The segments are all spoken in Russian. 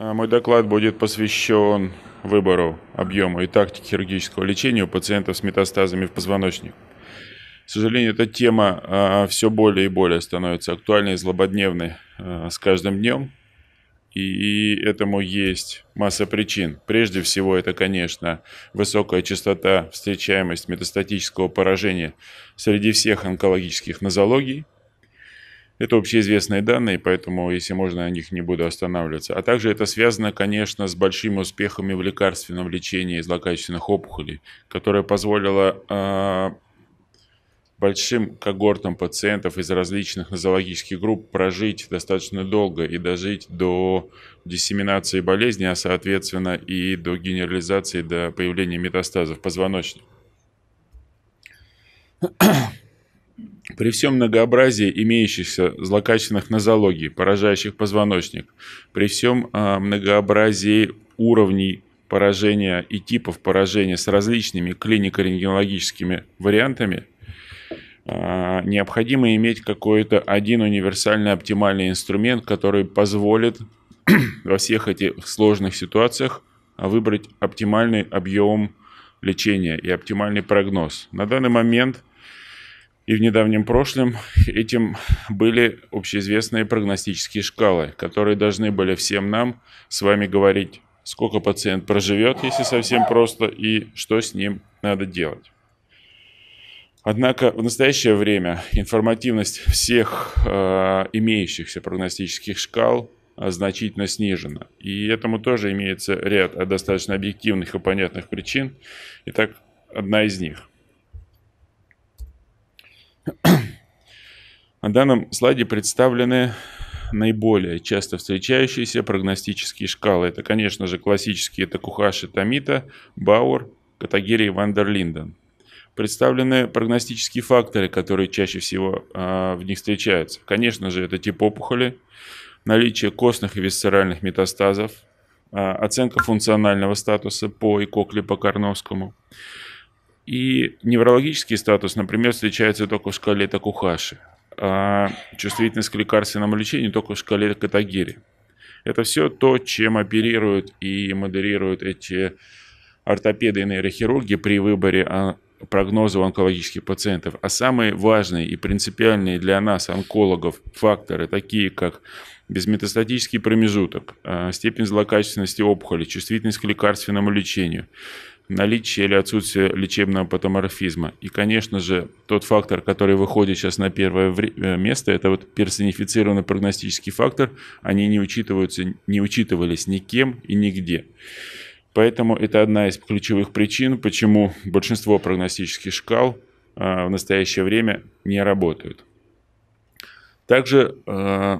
Мой доклад будет посвящен выбору объема и тактике хирургического лечения у пациентов с метастазами в позвоночник. К сожалению, эта тема все более и более становится актуальной и злободневной с каждым днем. И этому есть масса причин. Прежде всего, это, конечно, высокая частота, встречаемость метастатического поражения среди всех онкологических нозологий. Это общеизвестные данные, поэтому, если можно, о них не буду останавливаться. А также это связано, конечно, с большими успехами в лекарственном лечении злокачественных опухолей, которое позволило большим когортам пациентов из различных нозологических групп прожить достаточно долго и дожить до диссеминации болезни, а соответственно и до генерализации, до появления метастазов в позвоночнике. При всем многообразии имеющихся злокачественных нозологий, поражающих позвоночник, при всем многообразии уровней поражения и типов поражения с различными клинико-рентгенологическими вариантами, необходимо иметь какой-то один универсальный оптимальный инструмент, который позволит во всех этих сложных ситуациях выбрать оптимальный объем лечения и оптимальный прогноз. На данный момент и в недавнем прошлом этим были общеизвестные прогностические шкалы, которые должны были всем нам с вами говорить, сколько пациент проживет, если совсем просто, и что с ним надо делать. Однако в настоящее время информативность всех имеющихся прогностических шкал значительно снижена. И этому тоже имеется ряд достаточно объективных и понятных причин. Итак, одна из них. На данном слайде представлены наиболее часто встречающиеся прогностические шкалы. Это, конечно же, классические Токухаши, Томита, Баур, Катагири и Ван дер Линден. Представлены прогностические факторы, которые чаще всего в них встречаются. Конечно же, это тип опухоли, наличие костных и висцеральных метастазов, оценка функционального статуса по Икокли, по Карновскому. И неврологический статус, например, встречается только в шкале Токухаши, а чувствительность к лекарственному лечению только в шкале Катагири. Это все то, чем оперируют и модерируют эти ортопеды и нейрохирурги при выборе прогнозу онкологических пациентов. А самые важные и принципиальные для нас, онкологов, факторы, такие как безметастатический промежуток, степень злокачественности опухоли, чувствительность к лекарственному лечению, наличие или отсутствие лечебного патоморфизма. И, конечно же, тот фактор, который выходит сейчас на первое место, это вот персонифицированный прогностический фактор, они не учитывались никем и нигде. Поэтому это одна из ключевых причин, почему большинство прогностических шкал в настоящее время не работают. Также во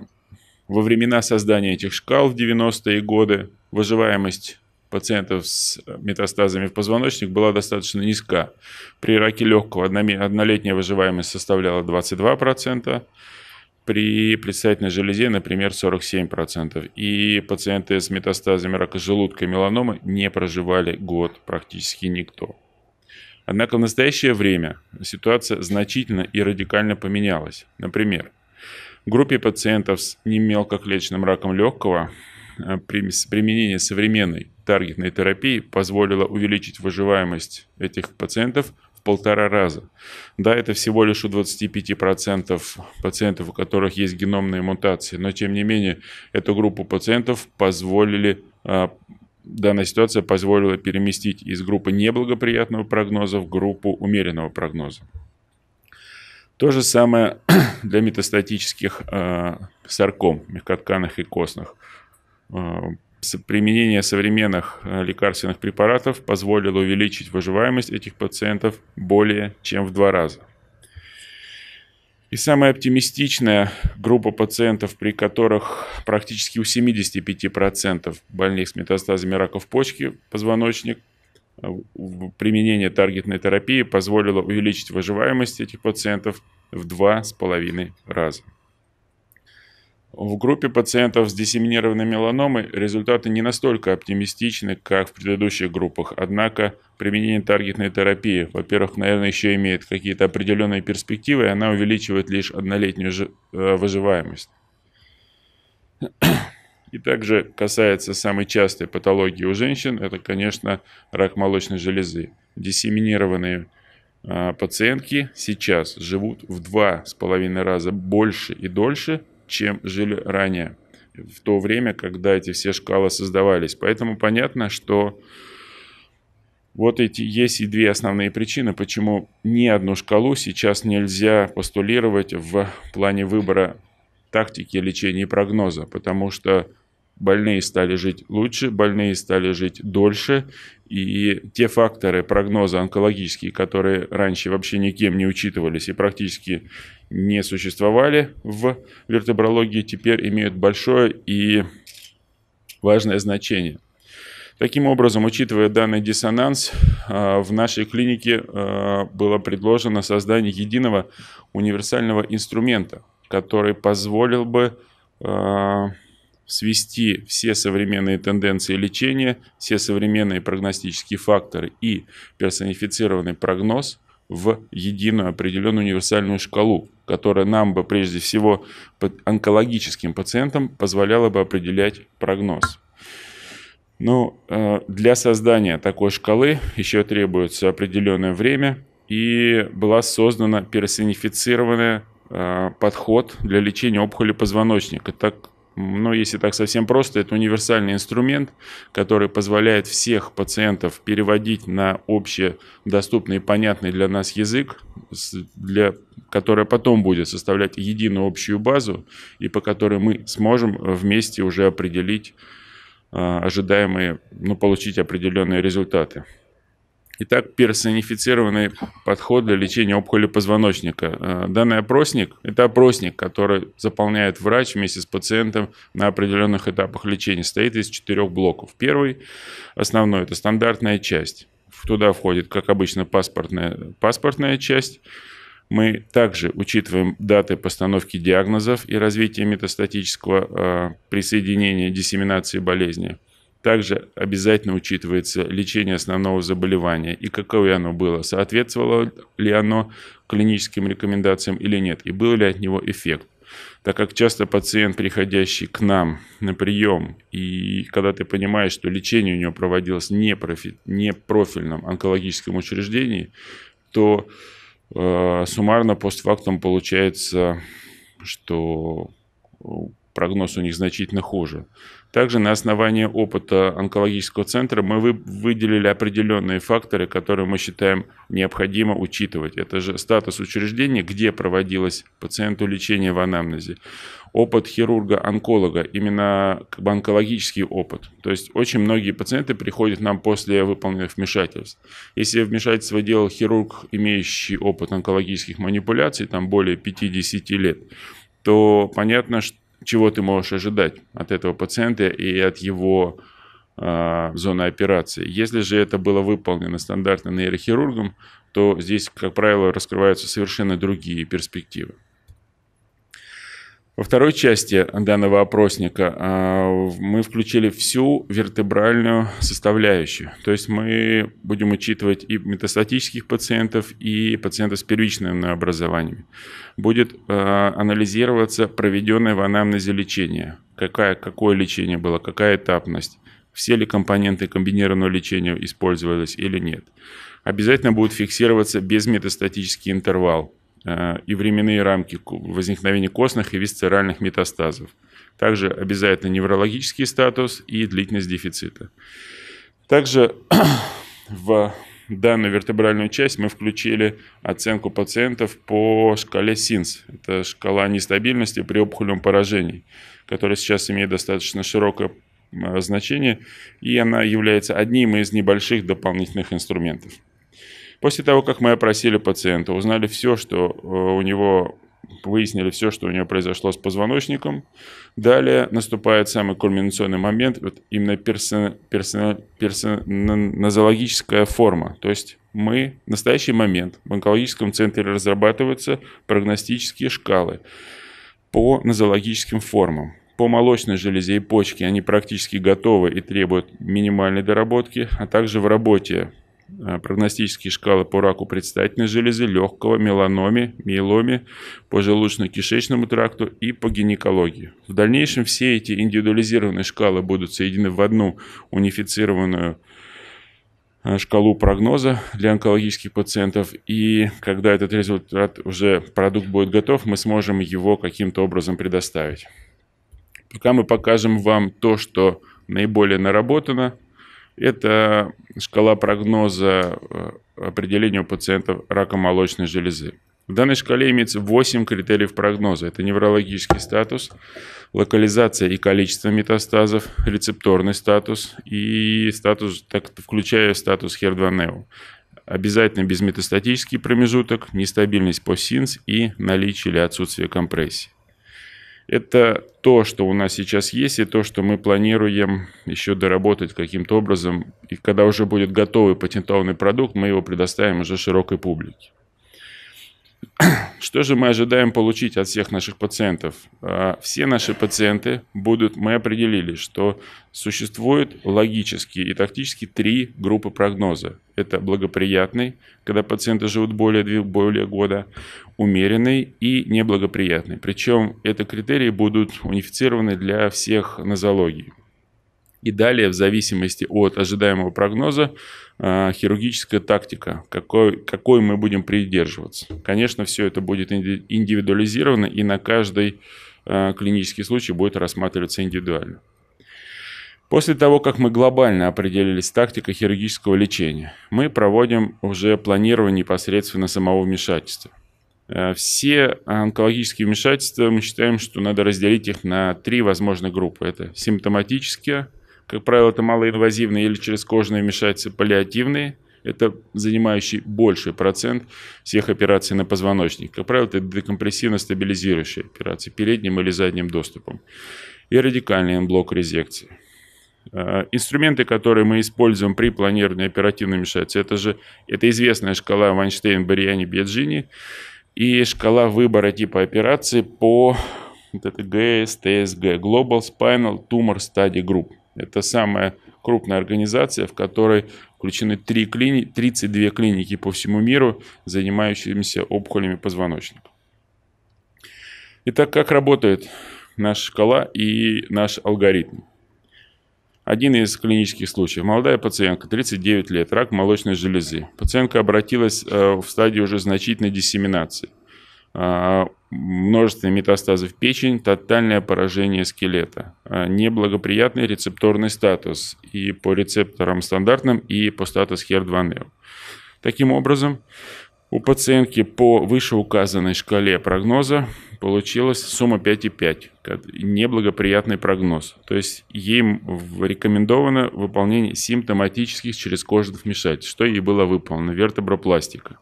времена создания этих шкал в 90-е годы выживаемость пациентов с метастазами в позвоночник была достаточно низка. При раке легкого однолетняя выживаемость составляла 22%. При предстательной железе, например, 47%. И пациенты с метастазами рака желудка и меланомы не проживали год практически никто. Однако в настоящее время ситуация значительно и радикально поменялась. Например, в группе пациентов с немелкоклеточным раком легкого применение современной таргетной терапии позволило увеличить выживаемость этих пациентов в 1,5 раза. Да, это всего лишь у 25% пациентов, у которых есть геномные мутации, но тем не менее эту группу пациентов данная ситуация позволила переместить из группы неблагоприятного прогноза в группу умеренного прогноза. То же самое для метастатических сарком, мягкотканых и костных. Применение современных лекарственных препаратов позволило увеличить выживаемость этих пациентов более чем в 2 раза. И самая оптимистичная группа пациентов, при которых практически у 75% больных с метастазами рака в почке, позвоночник, применение таргетной терапии позволило увеличить выживаемость этих пациентов в 2,5 раза. В группе пациентов с диссеминированной меланомой результаты не настолько оптимистичны, как в предыдущих группах. Однако применение таргетной терапии, во-первых, наверное, еще имеет какие-то определенные перспективы, и она увеличивает лишь однолетнюю выживаемость. И также касается самой частой патологии у женщин, это, конечно, рак молочной железы. Диссеминированные пациентки сейчас живут в 2,5 раза больше и дольше, чем жили ранее, в то время, когда эти все шкалы создавались. Поэтому понятно, что вот эти есть и две основные причины, почему ни одну шкалу сейчас нельзя постулировать в плане выбора тактики лечения и прогноза, потому что больные стали жить лучше, больные стали жить дольше, и те факторы прогноза онкологические, которые раньше вообще никем не учитывались и практически не существовали в вертебрологии, теперь имеют большое и важное значение. Таким образом, учитывая данный диссонанс, в нашей клинике было предложено создание единого универсального инструмента, который позволил бы свести все современные тенденции лечения, все современные прогностические факторы и персонифицированный прогноз в единую определенную универсальную шкалу, которая нам бы прежде всего онкологическим пациентам позволяла бы определять прогноз. Ну, для создания такой шкалы еще требуется определенное время, и была создана персонифицированный подход для лечения опухоли позвоночника. Если так совсем просто, это универсальный инструмент, который позволяет всех пациентов переводить на общедоступный и понятный для нас язык, который потом будет составлять единую общую базу, и по которой мы сможем вместе уже определить ожидаемые, получить определенные результаты. Итак, персонифицированный подход для лечения опухоли позвоночника. Данный опросник – это опросник, который заполняет врач вместе с пациентом на определенных этапах лечения. Состоит из 4 блоков. Первый, основной – это стандартная часть. Туда входит, как обычно, паспортная часть. Мы также учитываем даты постановки диагнозов и развития метастатического присоединения, диссеминации болезни. Также обязательно учитывается лечение основного заболевания и какое оно было, соответствовало ли оно клиническим рекомендациям или нет, и был ли от него эффект. Так как часто пациент, приходящий к нам на прием, и когда ты понимаешь, что лечение у него проводилось в непрофильном онкологическом учреждении, то суммарно постфактум получается, что прогноз у них значительно хуже. Также на основании опыта онкологического центра мы выделили определенные факторы, которые мы считаем необходимо учитывать. Это же статус учреждения, где проводилось пациенту лечение в анамнезе. Опыт хирурга-онколога, именно онкологический опыт. То есть очень многие пациенты приходят к нам после выполненных вмешательств. Если вмешательство делал хирург, имеющий опыт онкологических манипуляций, там более 5-10 лет, то понятно, что чего ты можешь ожидать от этого пациента и от его зоны операции. Если же это было выполнено стандартным нейрохирургом, то здесь, как правило, раскрываются совершенно другие перспективы. Во второй части данного опросника мы включили всю вертебральную составляющую. То есть мы будем учитывать и метастатических пациентов, и пациентов с первичными образованиями. Будет анализироваться проведенное в анамнезе лечение. Какое лечение было, какая этапность, все ли компоненты комбинированного лечения использовались или нет. Обязательно будет фиксироваться безметастатический интервал и временные рамки возникновения костных и висцеральных метастазов. Также обязательно неврологический статус и длительность дефицита. Также в данную вертебральную часть мы включили оценку пациентов по шкале СИНС. Это шкала нестабильности при опухолевом поражении, которая сейчас имеет достаточно широкое значение, и она является одним из небольших дополнительных инструментов. После того, как мы опросили пациента, узнали все, что у него, выяснили все, что у него произошло с позвоночником, далее наступает самый кульминационный момент, именно персонозологическая форма. То есть в настоящий момент в онкологическом центре разрабатываются прогностические шкалы по нозологическим формам. По молочной железе и почке они практически готовы и требуют минимальной доработки, а также в работе прогностические шкалы по раку предстательной железы, легкого, меланоме, миеломе, по желудочно-кишечному тракту и по гинекологии. В дальнейшем все эти индивидуализированные шкалы будут соединены в одну унифицированную шкалу прогноза для онкологических пациентов, и когда этот результат, уже продукт будет готов, мы сможем его каким-то образом предоставить. Пока мы покажем вам то, что наиболее наработано, это шкала прогноза определения у пациентов рака молочной железы. В данной шкале имеется 8 критериев прогноза. Это неврологический статус, локализация и количество метастазов, рецепторный статус и статус, так, включая статус HER2-neo. Обязательно безметастатический промежуток, нестабильность по СИНС и наличие или отсутствие компрессии. Это то, что у нас сейчас есть, и то, что мы планируем еще доработать каким-то образом. И когда уже будет готовый патентованный продукт, мы его предоставим уже широкой публике. Что же мы ожидаем получить от всех наших пациентов? Все наши пациенты будут, мы определили, что существует логически и тактически три группы прогноза. Это благоприятный, когда пациенты живут более года, умеренный и неблагоприятный. Причем эти критерии будут унифицированы для всех нозологий. И далее, в зависимости от ожидаемого прогноза, хирургическая тактика, какой мы будем придерживаться. Конечно, все это будет индивидуализировано, и на каждый клинический случай будет рассматриваться индивидуально. После того, как мы глобально определились с тактикой хирургического лечения, мы проводим уже планирование непосредственно самого вмешательства. Все онкологические вмешательства, мы считаем, что надо разделить их на три возможных группы. Это симптоматические, как правило, это малоинвазивные или через кожные вмешательства, паллиативные, это занимающий больший процент всех операций на позвоночник. Как правило, это декомпрессивно-стабилизирующие операции передним или задним доступом. И радикальный блок резекции. Инструменты, которые мы используем при планировании оперативного вмешательства, это известная шкала Вайнштейн-Бориани-Беджини и шкала выбора типа операции по ГСТСГ, Global Spinal Tumor Study Group. Это самая крупная организация, в которой включены 32 клиники по всему миру, занимающиеся опухолями позвоночника. Итак, как работает наша шкала и наш алгоритм? Один из клинических случаев. Молодая пациентка, 39 лет, рак молочной железы. Пациентка обратилась в стадию уже значительной диссеминации. Множественные метастазы в печень, тотальное поражение скелета, неблагоприятный рецепторный статус и по рецепторам стандартным, и по статус HER2-neo. Таким образом, у пациентки по вышеуказанной шкале прогноза получилась сумма 5,5, неблагоприятный прогноз. То есть ей рекомендовано выполнение симптоматических черезкожных вмешательств, что ей было выполнено, вертебропластика.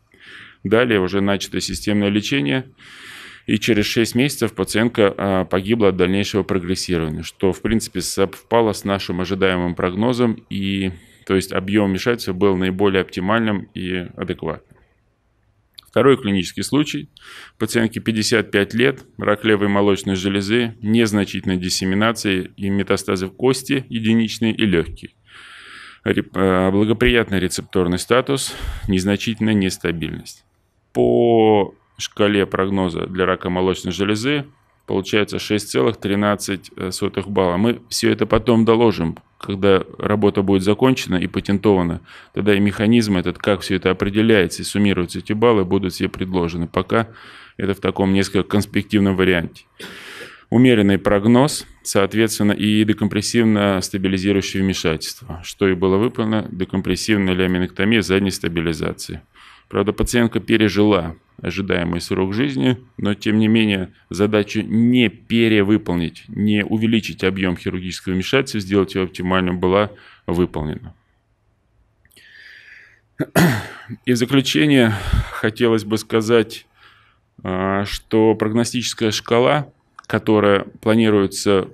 Далее уже начато системное лечение, и через 6 месяцев пациентка погибла от дальнейшего прогрессирования, что, в принципе, совпало с нашим ожидаемым прогнозом, и, то есть, объем вмешательства был наиболее оптимальным и адекватным. Второй клинический случай. Пациентке 55 лет, рак левой молочной железы, незначительная диссеминация и метастазы в кости, единичные и легкие. Благоприятный рецепторный статус, незначительная нестабильность. По шкале прогноза для рака молочной железы получается 6,13 балла. Мы все это потом доложим, когда работа будет закончена и патентована. Тогда и механизм этот, как все это определяется и суммируются эти баллы, будут все предложены. Пока это в таком несколько конспективном варианте. Умеренный прогноз, соответственно, и декомпрессивно-стабилизирующее вмешательство, что и было выполнено, декомпрессивная ляменэктомия задней стабилизации. Правда, пациентка пережила ожидаемый срок жизни, но, тем не менее, задачу не перевыполнить, не увеличить объем хирургического вмешательства, сделать его оптимальным, была выполнена. И в заключение хотелось бы сказать, что прогностическая шкала, которая планируется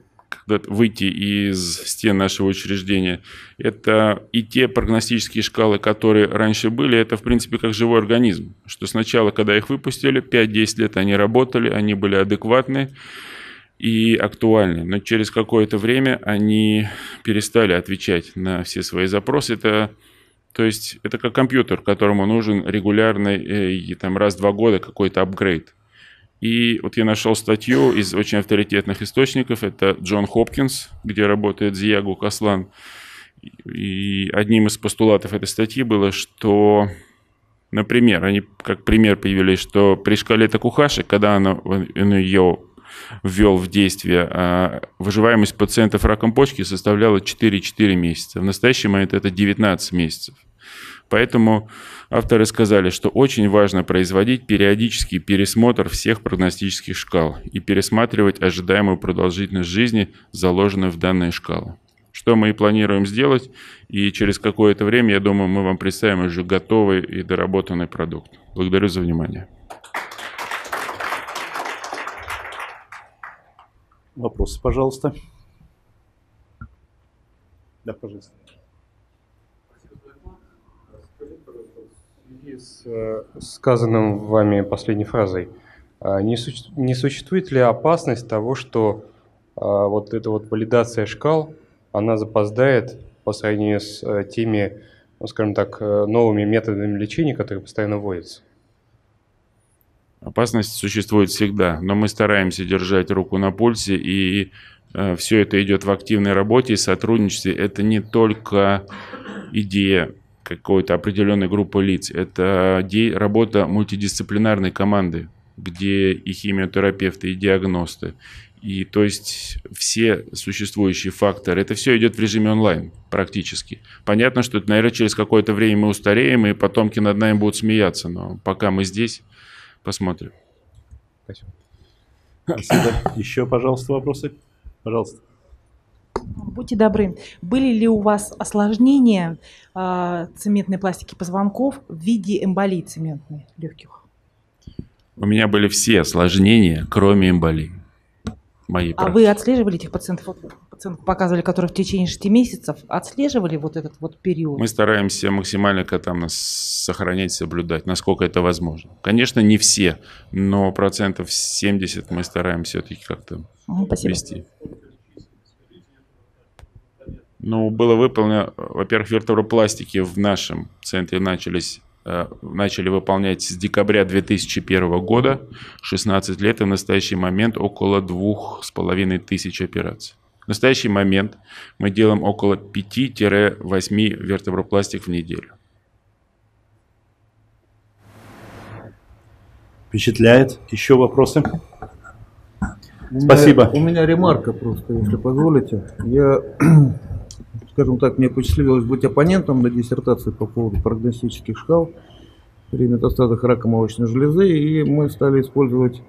выйти из стен нашего учреждения, это и те прогностические шкалы, которые раньше были, это, в принципе, как живой организм. Что сначала, когда их выпустили, 5-10 лет они работали, они были адекватны и актуальны. Но через какое-то время они перестали отвечать на все свои запросы. Это То есть это как компьютер, которому нужен регулярный, там, раз в 2 года какой-то апгрейд. И вот я нашел статью из очень авторитетных источников. Это Джон Хопкинс, где работает Зия Гукаслан. И одним из постулатов этой статьи было, что, например, они как пример привели, что при шкале Токухаши, когда он ее ввел в действие, выживаемость пациентов раком почки составляла 4,4 месяца. В настоящий момент это 19 месяцев. Поэтому авторы сказали, что очень важно производить периодический пересмотр всех прогностических шкал и пересматривать ожидаемую продолжительность жизни, заложенную в данные шкалы. Что мы и планируем сделать, и через какое-то время, я думаю, мы вам представим уже готовый и доработанный продукт. Благодарю за внимание. Вопросы, пожалуйста. Да, пожалуйста. В связи с сказанным вами последней фразой, не существует ли опасность того, что вот эта вот валидация шкал, она запоздает по сравнению с теми, ну, скажем так, новыми методами лечения, которые постоянно вводятся? Опасность существует всегда, но мы стараемся держать руку на пульсе, и все это идет в активной работе и сотрудничестве. Это не только идея какой-то определенной группы лиц, это работа мультидисциплинарной команды, где и химиотерапевты, и диагносты, и то есть все существующие факторы. Это все идет в режиме онлайн практически. Понятно, что, наверное, через какое-то время мы устареем, и потомки над нами будут смеяться, но пока мы здесь... Посмотрим. Спасибо. Еще, пожалуйста, вопросы? Пожалуйста. Будьте добры. Были ли у вас осложнения цементной пластики позвонков в виде эмболии цементной легких? У меня были все осложнения, кроме эмболии. Моей практики. А вы отслеживали этих пациентов? Пациентку показывали, которые в течение 6 месяцев отслеживали вот этот вот период? Мы стараемся максимально сохранять, соблюдать, насколько это возможно. Конечно, не все, но процентов 70 мы стараемся все-таки как-то вести. Ну, было выполнено, во-первых, верторопластики в нашем центре начали выполнять с декабря 2001 года, 16 лет, и в настоящий момент около 2500 операций. В настоящий момент мы делаем около 5-8 вертебропластик в неделю. Впечатляет. Еще вопросы? Спасибо. У меня ремарка просто, если позволите. Я, скажем так, мне посчастливилось быть оппонентом на диссертации по поводу прогностических шкал при метастазах рака молочной железы, и мы стали использовать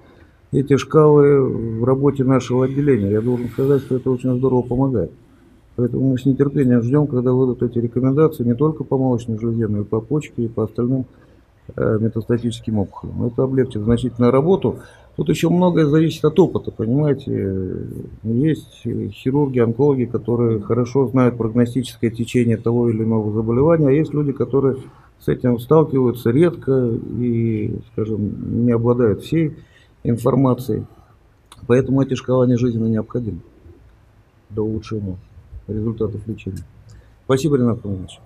эти шкалы в работе нашего отделения. Я должен сказать, что это очень здорово помогает. Поэтому мы с нетерпением ждем, когда выйдут эти рекомендации не только по молочной железе, но и по почке, и по остальным метастатическим опухолям. Это облегчит значительную работу. Тут еще многое зависит от опыта, понимаете. Есть хирурги, онкологи, которые хорошо знают прогностическое течение того или иного заболевания, а есть люди, которые с этим сталкиваются редко и, скажем, не обладают всей информации. Поэтому эти шкалы, они жизненно необходимы для улучшения результатов лечения. Спасибо, Ренат Павлович.